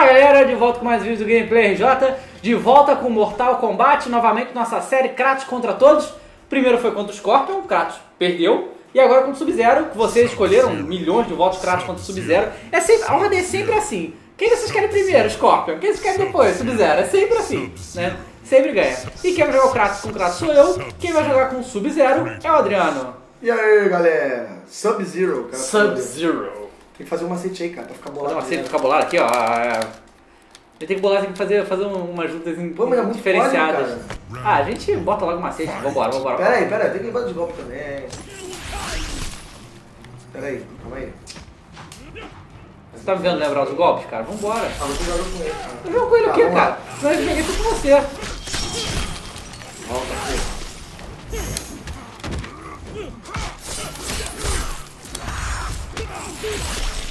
Fala galera, de volta com mais vídeos do Gameplay RJ, de volta com Mortal Kombat, novamente nossa série Kratos contra todos. Primeiro foi contra o Scorpion, Kratos perdeu, e agora contra o Sub-Zero, que vocês escolheram milhões de votos Kratos contra o Sub-Zero. A ordem é sempre assim, quem vocês querem primeiro? Scorpion, quem vocês querem depois? Sub-Zero, é sempre assim, né? Sempre ganha. E quem vai jogar o Kratos com o Kratos sou eu, quem vai jogar com o Sub-Zero é o Adriano. E aí galera, Sub-Zero, cara. Sub-Zero. Tem que fazer um macete aí, cara, pra ficar bolado. Fazer um macete pra ficar bolado aqui, ó. A gente tem que bolar, tem que fazer umas juntas diferenciadas. Fólico, ah, a gente bota logo o macete. Vambora, vambora. Pera aí, tem que levar de golpe também. Pera aí, calma aí. Você tá me vendo lembrar os golpes, cara? Vambora. Ah, você jogou com ele, cara. Eu jogo com ele o quê, cara? Senão eu joguei tudo com você. Volta aqui.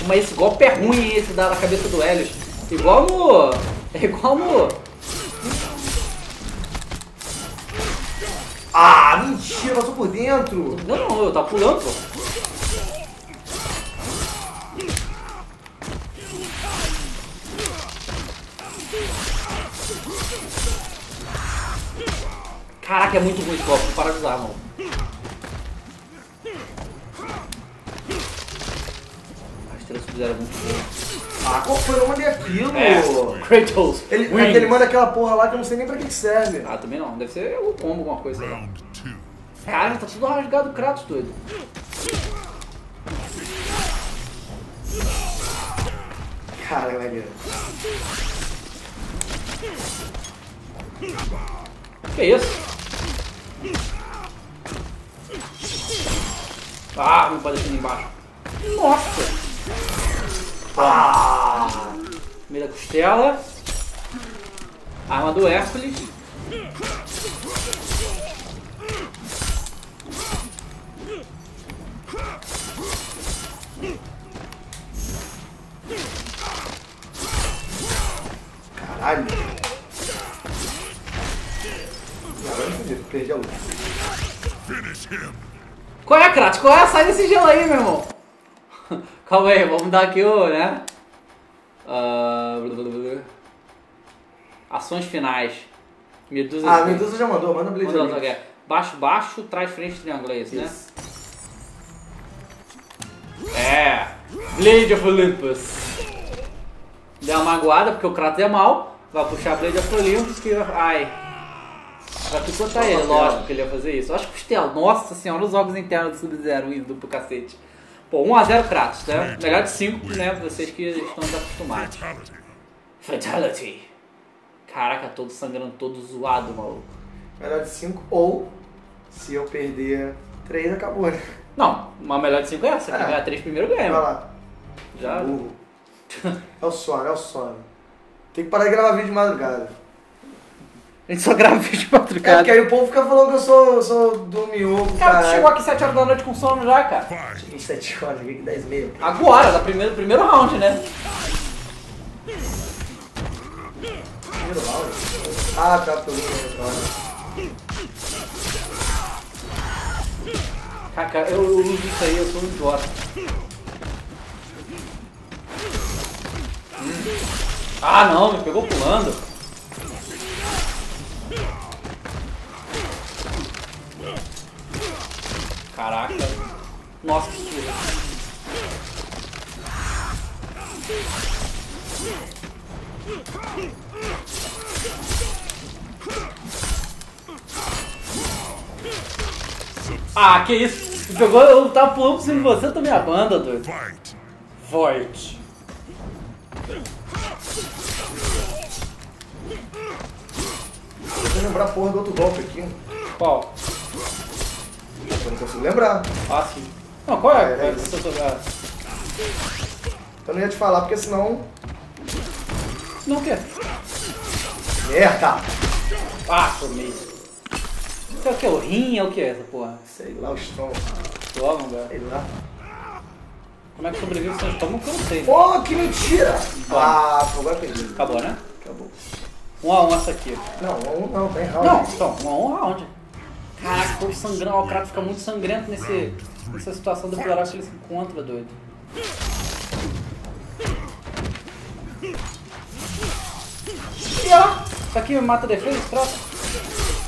Mas esse golpe é ruim, esse da cabeça do Helios. Igual no... Ah, mentira, passou por dentro. Não, eu tava pulando, pô. Caraca, é muito ruim esse golpe, não para de usar, mano. Ah, qual foi o nome daquilo? É, Kratos. Ele manda aquela porra lá que eu não sei nem pra que serve. Ah, também não. Deve ser algum combo, alguma coisa. Cara, tá tudo rasgado, Kratos, doido. Cara, galera. Que isso? Ah, não pode deixar ele embaixo. Nossa! Ah! Primeira costela. Arma do Hércules. Caralho! Perdi a luta. Qual é, Kratos? Qual é? Sai desse gelo aí, meu irmão! Calma aí, vamos dar aqui o, né? Ações finais. Medusa. Ah, Medusa já mandou, manda o Blade. Baixo, baixo, trás, frente, triângulo, é isso, né? É! Blade of Olympus. Deu uma magoada, porque o Kratos é mal. Vai puxar a Blade of Olympus que... Ai... Pra picotar ele, lógico que ele ia fazer isso. Acho que costela, nossa senhora, os jogos internos do Sub-Zero indo pro cacete. Pô, 1 a 0 Kratos, né? Melhor de 5, né? Vocês que estão desacostumados. Fatality. Caraca, todo sangrando, todo zoado, maluco. Melhor de 5 ou, se eu perder 3, acabou, né? Não, uma melhor de 5 é essa. Se ganhar 3 primeiro, ganha. Vai lá. Já. É o sono, é o sono. Tem que parar de gravar vídeo de madrugada. A gente só grava vídeo de madrugada. É porque aí o povo fica falando que eu sou do miolo, cara. Cara, tu chegou aqui 7 horas da noite com sono já, cara? Cheguei 7 horas, cheguei 10 e meia. Agora, do primeiro round, né? Primeiro round? Ah, tá, tô vendo. Cara, eu uso isso aí, eu sou um idiota. Ah, não, me pegou pulando. Caraca. Nossa, que surra. Ah, que isso. Pegou, eu tava pulando por cima de você, eu tô minha banda, doido. Void. Eu vou lembrar a porra do outro golpe aqui. Qual? Eu não consigo lembrar. Ah, sim. Não, qual é? É isso. Eu não ia te falar, porque senão... Não o quê? Merda! Ah, tomei. Isso é o quê? O rim? É o quê essa porra? Sei lá, o estômago. Estômago, velho. Sei lá. Como é que sobrevive sem estômago que eu não sei. Pô, que mentira! Ah, pô, agora perdi. Acabou, né? Acabou. 1 a 1 essa aqui. Não, 1 a 1 não, tem round. Não, então, 1 a 1 round. Caraca, o povo sangrando, o Kratos fica muito sangrento nessa situação deplorável que ele se encontra, doido. aqui, ó. Isso aqui me mata a defesa, esse troço?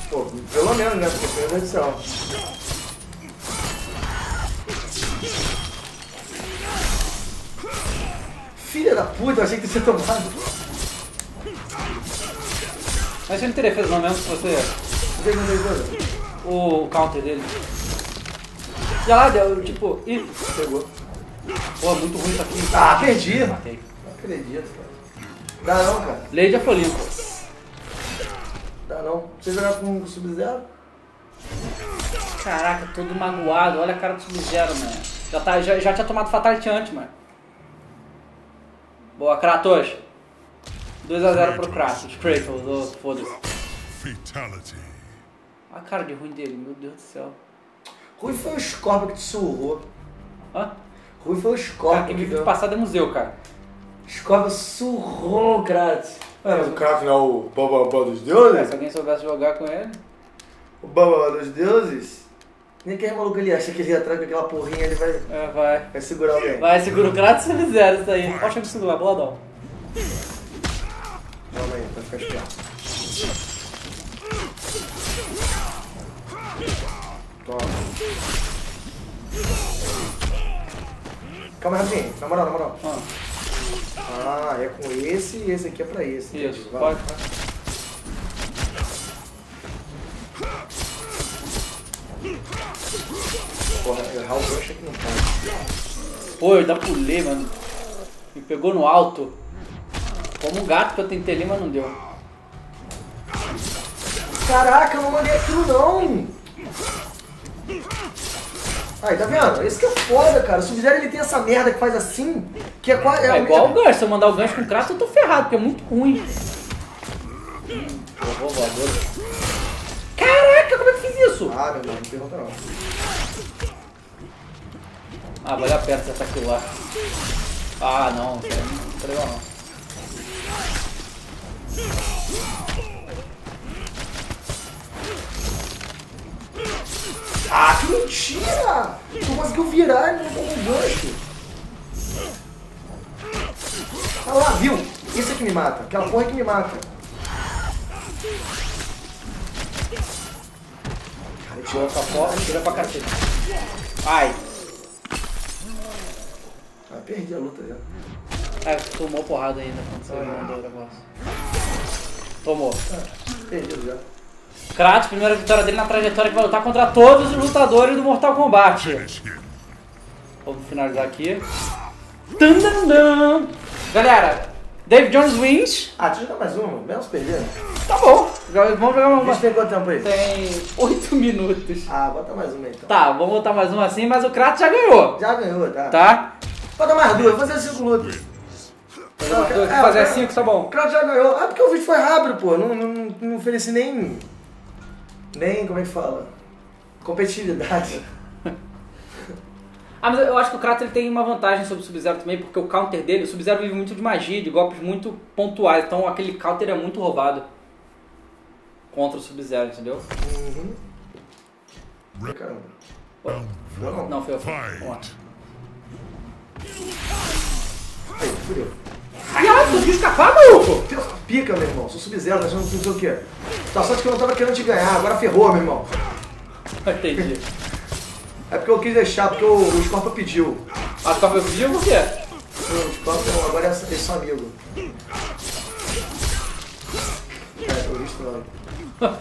Pô, pelo menos, né? Porque meu Deus do céu. Filha da puta, achei que você ia tomar. Mas você não tem defesa, não, mesmo se você. Você não tem defesa? O counter dele. Já lá deu, tipo. Ih, pegou. Pô, muito ruim isso aqui. Ah, perdi! Matei. Não acredito, cara. Dá não, cara. Lady of Olympus. Dá não. Você jogar com o Sub-Zero? Caraca, todo magoado. Olha a cara do Sub-Zero, mano. Já tinha tomado fatality antes, mano. Boa, Kratos. 2 a 0 pro Kratos. Kratos, oh, foda-se. Olha a cara de ruim dele, meu Deus do céu. Rui foi o Scorpion que te surrou. Hã? Rui foi o Scorpion. Cara, que vídeo passado é museu, cara. Scorpion surrou o Kratos. É, mas o Kratos não é o Bababá dos deuses? É, se alguém soubesse jogar com ele. O Bababá dos deuses? Nem que é maluco ele acha que ele atrás com aquela porrinha, ele vai. É, vai. Vai segurar alguém. Vai, segura o Kratos se fizeram isso aí. Pode segurar, boladão. Calma aí, pra ficar esperto. Toma. Calma, rapidinho. Na moral, na moral. Ah, é com esse e esse aqui é pra esse. Isso, pode. Porra, errar o gancho aqui não pode. Pô, eu dá pulei, mano. Me pegou no alto. Como um gato que eu tentei ali, mas não deu. Caraca, eu não mandei aquilo não. Aí, tá vendo? Esse que é foda, cara. O Sub-Zero ele tem essa merda que faz assim, que é quase... É igual o gancho. Se eu mandar o gancho com o Kratos, eu tô ferrado, porque é muito ruim. Eu vou voador. Caraca, como é que fiz isso? Ah, meu Deus, não pergunta não. Ah, valeu a pena você atacar lá. Ah, não. Não tá legal, não. Ah, que mentira! Tu conseguiu virar e não tomou um gancho. Olha lá, viu? Isso é que me mata. Aquela porra é que me mata. Cara, ele tirou essa porra e tirou pra cacete. Ai. Ah, perdi a luta já. Ah, tomou porrada ainda quando você mandou o negócio. Tomou. Ah, perdi já. Kratos, primeira vitória dele na trajetória que vai lutar contra todos os lutadores do Mortal Kombat. Vamos finalizar aqui. Tandandam. Galera, Dave Jones wins. Ah, deixa eu jogar mais uma, menos perder. Tá bom, vamos jogar uma. Tem quanto tempo aí? Tem 8 minutos. Ah, bota mais uma então. Tá, vamos botar mais uma assim, mas o Kratos já ganhou. Já ganhou, tá. Tá? Bota mais duas, vou fazer 5 lutas. Vou fazer 5, tá bom. O Kratos já ganhou. Ah, porque o vídeo foi rápido, pô. Não ofereci nem... Nem, como é que fala? Competitividade. Ah, mas eu acho que o Kratos ele tem uma vantagem sobre o Sub-Zero também, porque o counter dele, o Sub-Zero vive muito de magia, de golpes muito pontuais, então aquele counter é muito roubado contra o Sub-Zero, entendeu? Uhum. Caramba. Não, não, foi eu. Vamos aí, fudeu. Caralho, tu conseguiu escapar, maluco? Pica, meu irmão. Sou Sub-Zero, nós vamos fazer o quê? Tá só que eu não tava querendo te ganhar, agora ferrou, meu irmão. Entendi. É porque eu quis deixar, porque o Scorpion pediu. Ah, o Scorpion pediu por quê? O Scorpion agora é seu amigo. É, eu visto lá.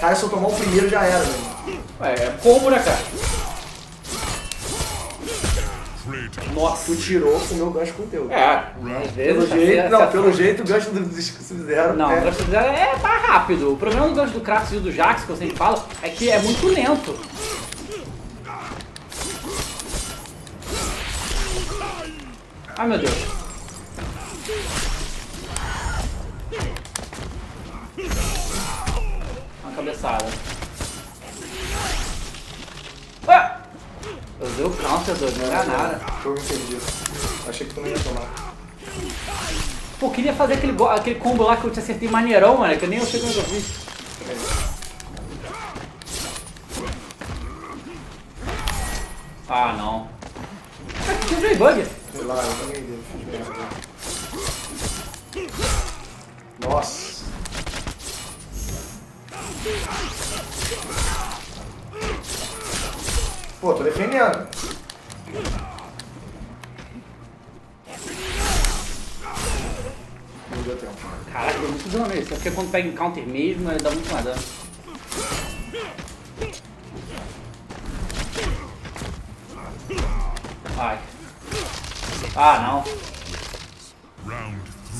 Cara, se eu tomar o primeiro já era, meu irmão. Ué, é combo, né, cara? Nossa, tu tirou o meu gancho com o teu. É, às vezes. Pelo jeito, o gancho do Sub-Zero. Não, o gancho do Sub-Zero é mais rápido. O problema do gancho do Kratos e do Jax, que eu sempre falo, é que é muito lento. Ai, meu Deus. Uma cabeçada. Eu dei o counter, doido, não era nada. Eu entendi. Achei que tu não ia tomar. Pô, queria fazer aquele combo lá que eu te acertei maneirão, mano, que eu nem achei que eu resolvi. Ah, não. destruir bug. Sei lá, eu também dei, fiz merda. Nossa. Pô, tô defendendo. Não deu tempo. Caraca, deu muito dano isso. É porque quando pega em counter mesmo, ele dá muito mais dano. Ai. Ah, não.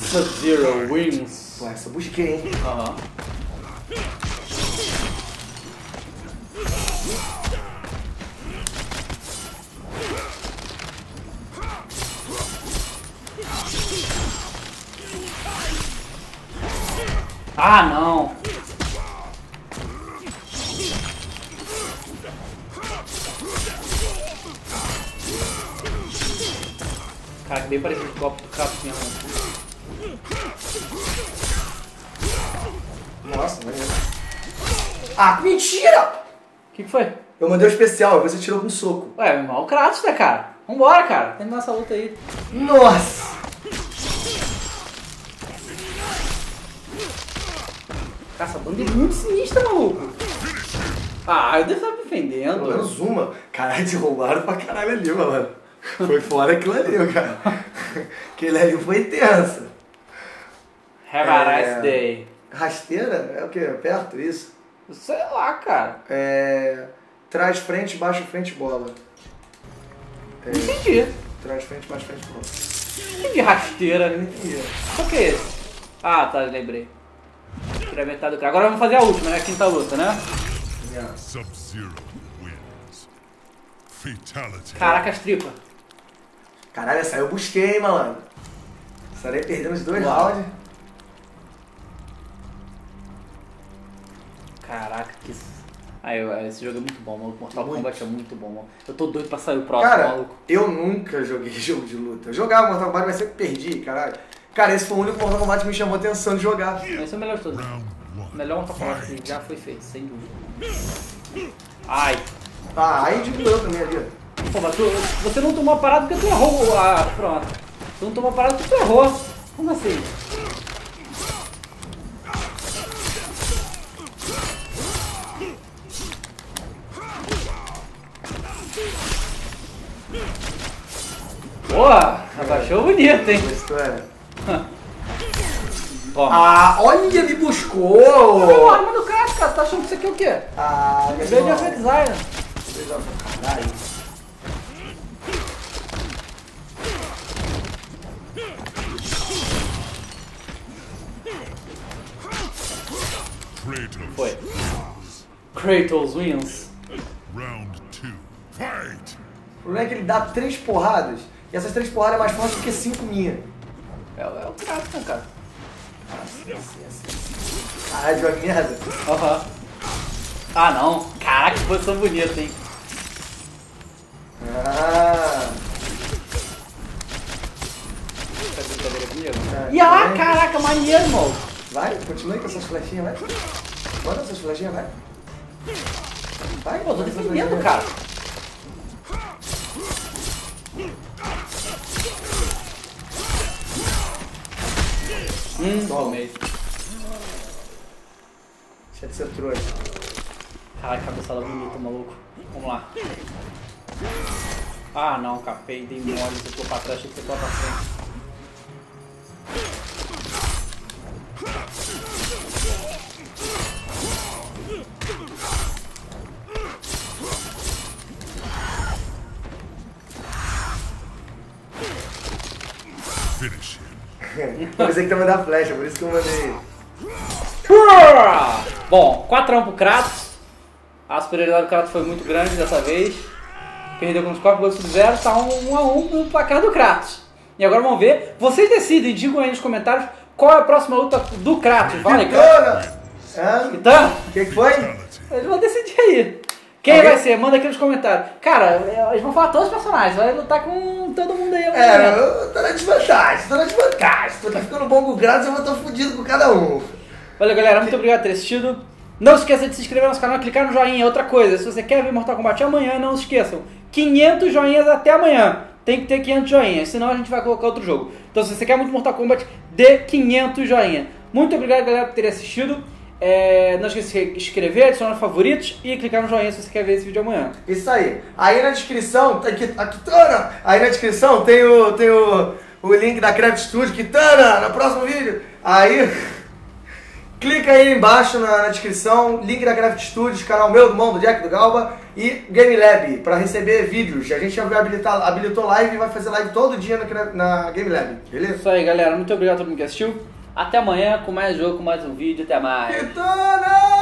Sub-Zero wins. Ué, essa eu busquei, hein? Aham. Ah, não. Caraca, bem parecido com o copo do capinha. Nossa, mas... Ah, mentira! O que foi? Eu mandei o especial e você tirou com um soco. Ué, meu irmão, o Kratos, né, cara? Vambora, cara. Terminar essa luta aí. Nossa! Cara, essa banda é muito sinistra, maluco. Ah, eu devo estar me defendendo. Pelo menos uma. Caralho, te roubaram pra caralho ali, mano. Foi fora aquilo ali, cara. Aquilo ali foi intenso. Have a nice day. Rasteira? É o quê? Perto isso? Sei lá, cara. É... Trás, frente, baixo, frente, bola. É... Entendi. Trás, frente, baixo, frente, bola. Entendi rasteira. Eu não entendi. O que é esse? Ah, tá, lembrei. Tirei a metade do cara. Agora vamos fazer a última, né? A quinta luta, né? Yeah. Sub-Zero wins. Fatality. Caraca, as tripas. Caralho, essa aí eu busquei, hein, malandro. Essa aí perdeu os dois rounds. Caraca, que... Aí, esse jogo é muito bom, maluco. Mortal Kombat é muito bom, mano. Eu tô doido pra sair o próximo, cara, maluco. Eu nunca joguei jogo de luta. Eu jogava Mortal Kombat, mas sempre perdi, caralho. Cara, esse foi o único Mortal Kombat que me chamou a atenção de jogar. Esse é o melhor de todos. O melhor Mortal Kombat que já foi feito, sem dúvida. Ai. Ah, aí digo eu também ali. Pô, mas tu, você não tomou a parada porque tu errou a... Pronto. Tu não tomou a parada porque tu errou. Como assim? Boa! Abaixou bonito, hein? Toma. Ah, olha, me buscou! Olha a arma do Crash, cara. Tá achando que isso aqui é o quê? Ah, que veio de Alpha Designer. Caralho. Foi. Kratos wins. Round 2. Fight! O problema é que ele dá 3 porradas. E essas 3 porradas é mais forte do que 5 minha. É o Kratos, né, cara? Caralho, de uma merda. Aham. Ah, não. Caraca, que posição bonita, hein? Ah. E lá, caraca, maneiro, mano. Vai, continue com essas flechinhas, vai. Bota essas flechinhas, vai. Vai, pô, tô defendendo, cara. Tomei. Deixa de ser trouxa. Caralho, cabeçada bonita, maluco. Vamos lá. Ah, não, capei, dei mole. Você ficou pra trás, achei que você ficou pra frente. Finish. Eu pensei que também dá flecha, por isso que eu mandei. Bom, 4 a 1 pro Kratos. A superioridade do Kratos foi muito grande dessa vez. Perdeu com os 4 gols sub-0, tá 1 a 1 no placar do Kratos. E agora vamos ver. Vocês decidem, digam aí nos comentários qual é a próxima luta do Kratos. Vale, Kratos. Então, o que foi? Eles vão decidir aí. Quem vai ser? Manda aqui nos comentários. Cara, eles vão falar todos os personagens, vai lutar com todo mundo aí. É, eu tô na desvantagem, Tô ficando bom com o Kratos, eu vou estar fudido com cada um. Valeu, galera, muito obrigado por ter assistido. Não se esqueça de se inscrever no nosso canal, clicar no joinha, outra coisa. Se você quer ver Mortal Kombat amanhã, não se esqueçam. 500 joinhas até amanhã. tem que ter 500 joinhas, senão a gente vai colocar outro jogo. Então se você quer muito Mortal Kombat, dê 500 joinha. Muito obrigado, galera, por ter assistido. Não esqueça de se inscrever, adicionar favoritos e clicar no joinha se você quer ver esse vídeo amanhã. Isso aí. Aí na descrição, tá aqui, aí na descrição tem o link da Craft Studio, Kitana, no próximo vídeo. Aí, clica aí embaixo na descrição, link da Craft Studios, canal meu, do Mão, do Jack, do Galba e Game Lab, para receber vídeos. A gente habilitou live e vai fazer live todo dia na Game Lab, beleza? Isso aí, galera. Muito obrigado a todo mundo que assistiu. Até amanhã com mais jogo, com mais um vídeo. Até mais. Kitana!